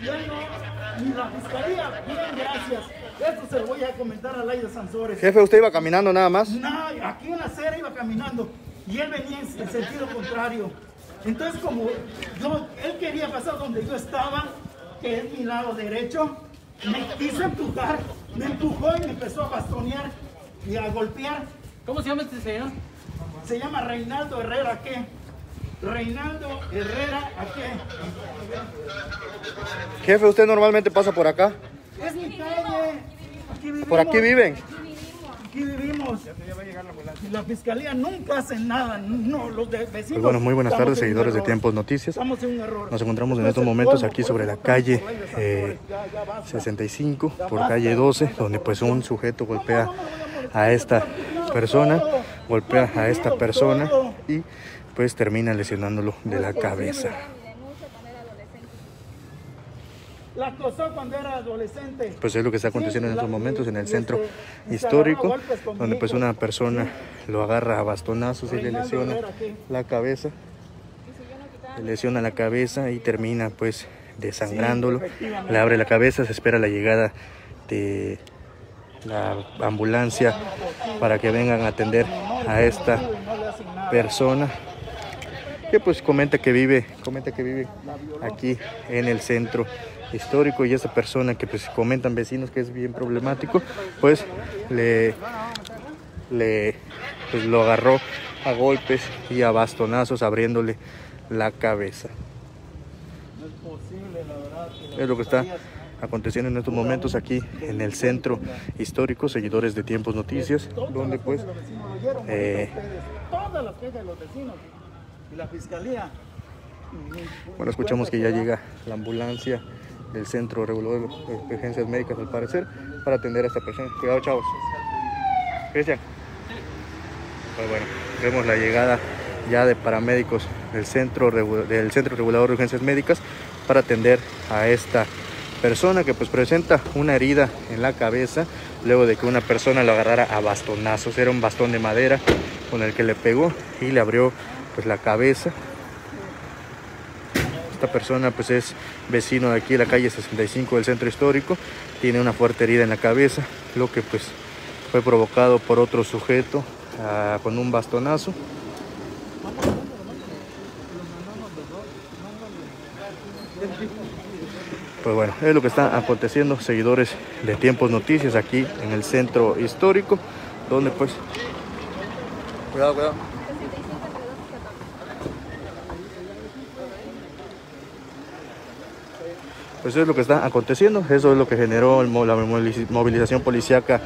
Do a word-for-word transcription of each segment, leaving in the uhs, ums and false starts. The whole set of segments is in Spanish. Bien, no, ni la fiscalía, bien, gracias. Esto se lo voy a comentar a Laida Sansores. Jefe, ¿usted iba caminando nada más? No, aquí en la acera iba caminando y él venía en, en sentido contrario. Entonces, como yo, él quería pasar donde yo estaba, que es mi lado derecho, me quiso empujar, me empujó y me empezó a bastonear y a golpear. ¿Cómo se llama este señor? Se llama Reinaldo Herrera, ¿qué? Reinaldo Herrera, ¿a qué? Jefe, ¿usted normalmente pasa por acá? Es mi calle. Aquí vivimos. ¿Por aquí viven? Aquí vivimos. La fiscalía nunca hace nada. No, los vecinos. Pues bueno, muy buenas tardes, seguidores de Tiempos Noticias. Estamos en un error. Nos encontramos en estos momentos aquí sobre la calle eh, sesenta y cinco, por calle doce, donde pues un sujeto golpea a esta persona, golpea a esta persona y pues termina lesionándolo de la cabeza. La acosó cuando era adolescente. Pues es lo que está aconteciendo sí, en estos momentos en el centro este, histórico, donde pues una persona sí. lo agarra a bastonazos y le lesiona Herrera, la cabeza, si le lesiona la cabeza y termina pues desangrándolo, sí, le abre la cabeza, se espera la llegada de la ambulancia para que vengan a atender a esta persona que pues comenta que vive, comenta que vive aquí en el centro histórico, y esa persona que pues comentan vecinos que es bien problemático, pues le, le pues, lo agarró a golpes y a bastonazos abriéndole la cabeza. Es lo que está aconteciendo en estos momentos aquí en el centro histórico, seguidores de Tiempos Noticias, donde pues eh, bueno, escuchamos que ya llega la ambulancia del Centro Regulador de Emergencias Médicas, al parecer, para atender a esta persona. Cuidado, chavos. Cristian. Pues bueno, vemos la llegada ya de paramédicos del Centro, del Centro Regulador de Urgencias Médicas para atender a esta persona que pues presenta una herida en la cabeza luego de que una persona lo agarrara a bastonazos. Era un bastón de madera con el que le pegó y le abrió pues la cabeza. Esta persona pues es vecino de aquí de la calle sesenta y cinco del centro histórico, tiene una fuerte herida en la cabeza, lo que pues fue provocado por otro sujeto uh, con un bastonazo. Pues bueno, es lo que está aconteciendo, seguidores de Tiempos Noticias, aquí en el centro histórico, donde pues... Cuidado, cuidado. Pues eso es lo que está aconteciendo, eso es lo que generó la movilización policíaca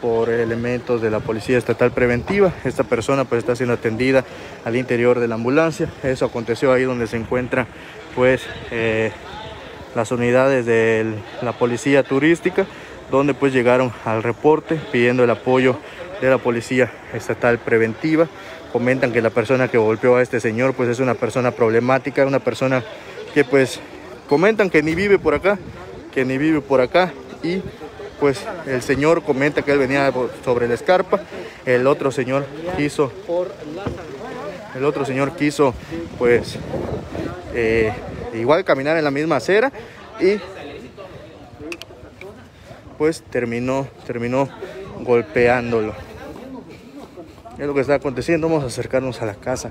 por elementos de la Policía Estatal Preventiva. Esta persona pues está siendo atendida al interior de la ambulancia. Eso aconteció ahí donde se encuentra pues... Eh, las unidades de la policía turística, donde pues llegaron al reporte pidiendo el apoyo de la Policía Estatal Preventiva. Comentan que la persona que golpeó a este señor pues es una persona problemática, una persona que pues comentan que ni vive por acá, que ni vive por acá, y pues el señor comenta que él venía sobre la escarpa. El otro señor quiso, el otro señor quiso pues... Eh, igual caminar en la misma acera y pues terminó terminó golpeándolo. Es lo que está aconteciendo. Vamos a acercarnos a la casa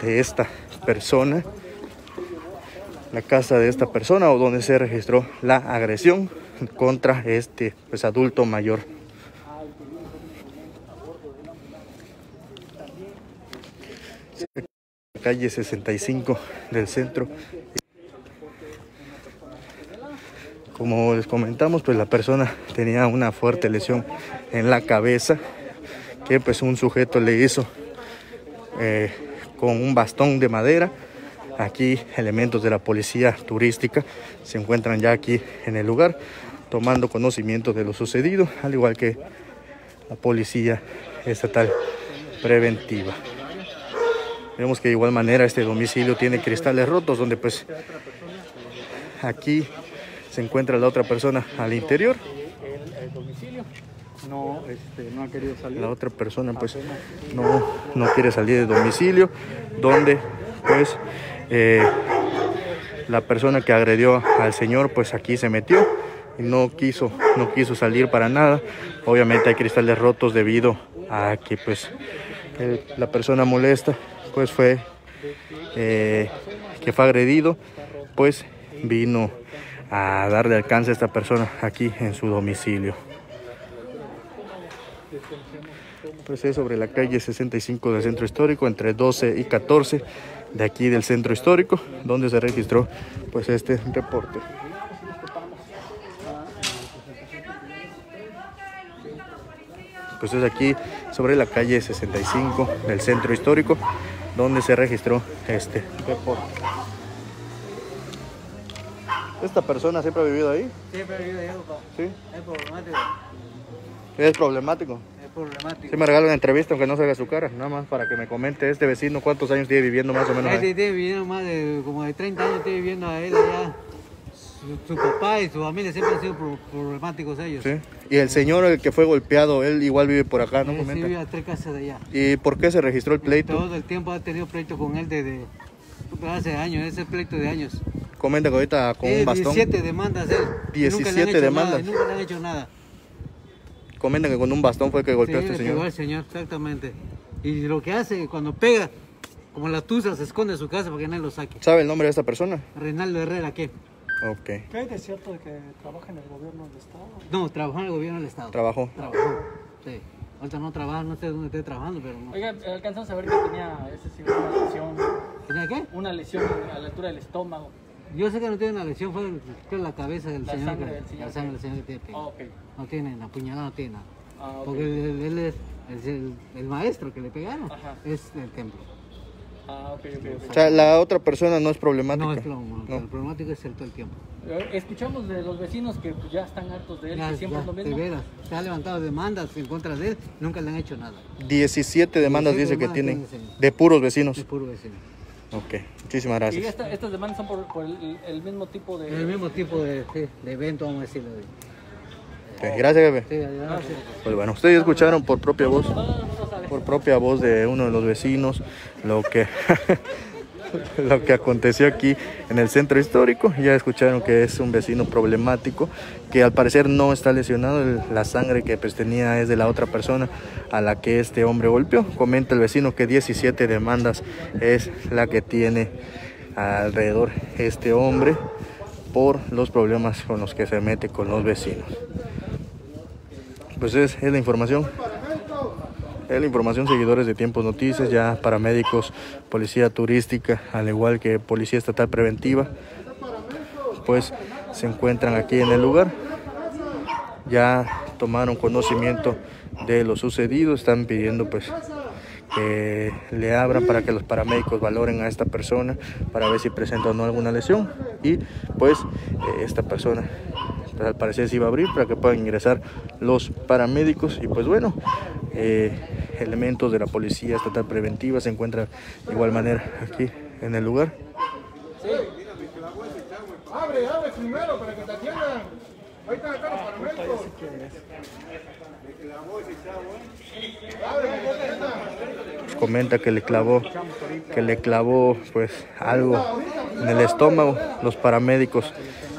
de esta persona, la casa de esta persona o donde se registró la agresión contra este pues adulto mayor. La calle sesenta y cinco del centro. Como les comentamos, pues la persona tenía una fuerte lesión en la cabeza que pues un sujeto le hizo eh, con un bastón de madera. Aquí elementos de la policía turística se encuentran ya aquí en el lugar tomando conocimiento de lo sucedido, al igual que la Policía Estatal Preventiva. Vemos que de igual manera este domicilio tiene cristales rotos, donde pues aquí se encuentra la otra persona al interior. El, el domicilio no, este, no ha querido salir. La otra persona pues no, no quiere salir del domicilio, donde pues eh, la persona que agredió al señor pues aquí se metió y no quiso, no quiso salir para nada. Obviamente hay cristales rotos debido a que pues el, la persona molesta pues fue eh, que fue agredido, pues vino a darle alcance a esta persona aquí en su domicilio. Pues es sobre la calle sesenta y cinco del centro histórico, entre doce y catorce de aquí del centro histórico, donde se registró pues este reporte. Pues es aquí sobre la calle sesenta y cinco del centro histórico, donde se registró este reporte. ¿Esta persona siempre ha vivido ahí? Siempre ha vivido ahí, papá. ¿Sí? Es problemático. ¿Es problemático? Es problemático. Si me regala una entrevista, aunque no salga su cara, nada más para que me comente este vecino, ¿cuántos años tiene viviendo más o menos ahí? Tiene viviendo más de como de treinta años, tiene viviendo a él allá. Su, su papá y su familia siempre han sido problemáticos ellos. ¿Sí? Y el señor, el que fue golpeado, él igual vive por acá, ¿no? Sí, comenta. Sí, vive a tres casas de allá. ¿Y por qué se registró el pleito? Todo el tiempo ha tenido pleito con él desde hace años, ese pleito de años. Comenta que ahorita con eh, un bastón. diecisiete demandas él. diecisiete demandas. Nada, nunca le han hecho nada. Comenta que con un bastón fue el que golpeó sí, a este señor. Sí, el señor, exactamente. Y lo que hace cuando pega, como la tusa, se esconde en su casa para que nadie lo saque. ¿Sabe el nombre de esta persona? Reinaldo Herrera, ¿qué? Okay. ¿Qué hay de cierto de que trabaja en el gobierno del estado? No, trabajó en el gobierno del estado. ¿Trabajó? Trabajó, sí. Ahorita no trabaja, no sé dónde esté trabajando, pero no. Oiga, alcanzamos a ver que tenía ese sí, una lesión. ¿Tenía qué? Una lesión a la altura del estómago. Yo sé que no tiene una lesión, fue, fue la cabeza del la señor. Sangre que, del señor. La sangre del señor que tiene pegado. Ah, ok. No tiene, la puñalada no tiene nada. Ah, okay. Porque él, él es, es el, el maestro que le pegaron. Ajá. Es el templo. Ah, okay, okay, okay. O sea, la otra persona no es problemática. No es problemática, no. El problemático es el todo el tiempo. Escuchamos de los vecinos que ya están hartos de él, ya, que siempre ya, es lo mismo. De veras, se han levantado demandas en contra de él, nunca le han hecho nada. diecisiete demandas dice que tienen, de puros vecinos. De puros vecinos. Ok, muchísimas gracias. ¿Y esta, estas demandas son por, por el, el mismo tipo de...? El mismo tipo de, de, de evento, vamos a decirlo. Okay, oh. Gracias, jefe. Sí, gracias. Pues bueno, ustedes escucharon por propia voz. Por propia voz de uno de los vecinos lo que lo que aconteció aquí en el centro histórico. Ya escucharon que es un vecino problemático que al parecer no está lesionado, la sangre que pues tenía es de la otra persona a la que este hombre golpeó. Comenta el vecino que diecisiete demandas es la que tiene alrededor este hombre por los problemas con los que se mete con los vecinos. Pues es, es la información. Es la información, seguidores de Tiempos Noticias, ya paramédicos, policía turística, al igual que policía estatal preventiva, pues se encuentran aquí en el lugar. Ya tomaron conocimiento de lo sucedido, están pidiendo pues que le abran para que los paramédicos valoren a esta persona para ver si presenta o no alguna lesión. Y pues esta persona pues, al parecer se iba a abrir para que puedan ingresar los paramédicos y pues bueno, Eh, elementos de la policía estatal preventiva se encuentran de igual manera aquí en el lugar. Sí. Abre, abre primero para que te atiendan. Ahí están acá los paramédicos. Comenta que le clavó, que le clavó pues algo en el estómago. Los paramédicos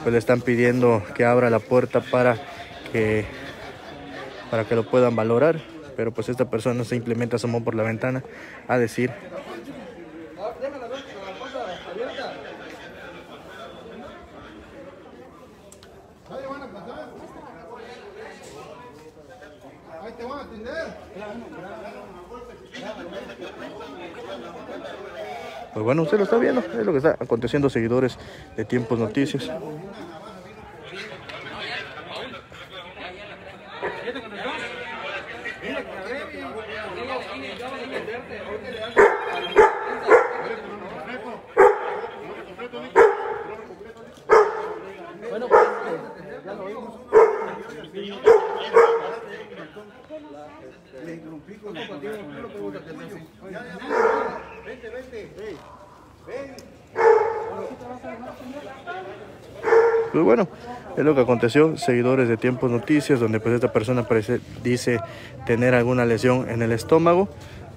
pues le están pidiendo que abra la puerta para que para que lo puedan valorar. Pero pues esta persona simplemente asomó por la ventana a decir. Ahí te van a atender. Pues bueno, usted lo está viendo, es lo que está aconteciendo, seguidores de Tiempos Noticias. Bueno, pues ya lo oímos. Le interrumpí con los contigo, pero te gusta tener así. Vente, vente. Ven. Pues bueno, es lo que aconteció, seguidores de Tiempos Noticias, donde pues esta persona parece, dice tener alguna lesión en el estómago.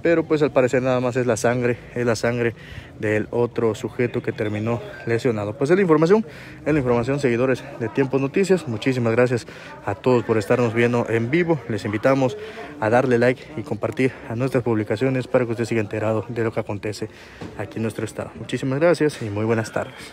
pero pues al parecer nada más es la sangre, es la sangre del otro sujeto que terminó lesionado. Pues es la información, es la información, seguidores de Tiempos Noticias. Muchísimas gracias a todos por estarnos viendo en vivo. Les invitamos a darle like y compartir a nuestras publicaciones para que usted siga enterado de lo que acontece aquí en nuestro estado. Muchísimas gracias y muy buenas tardes.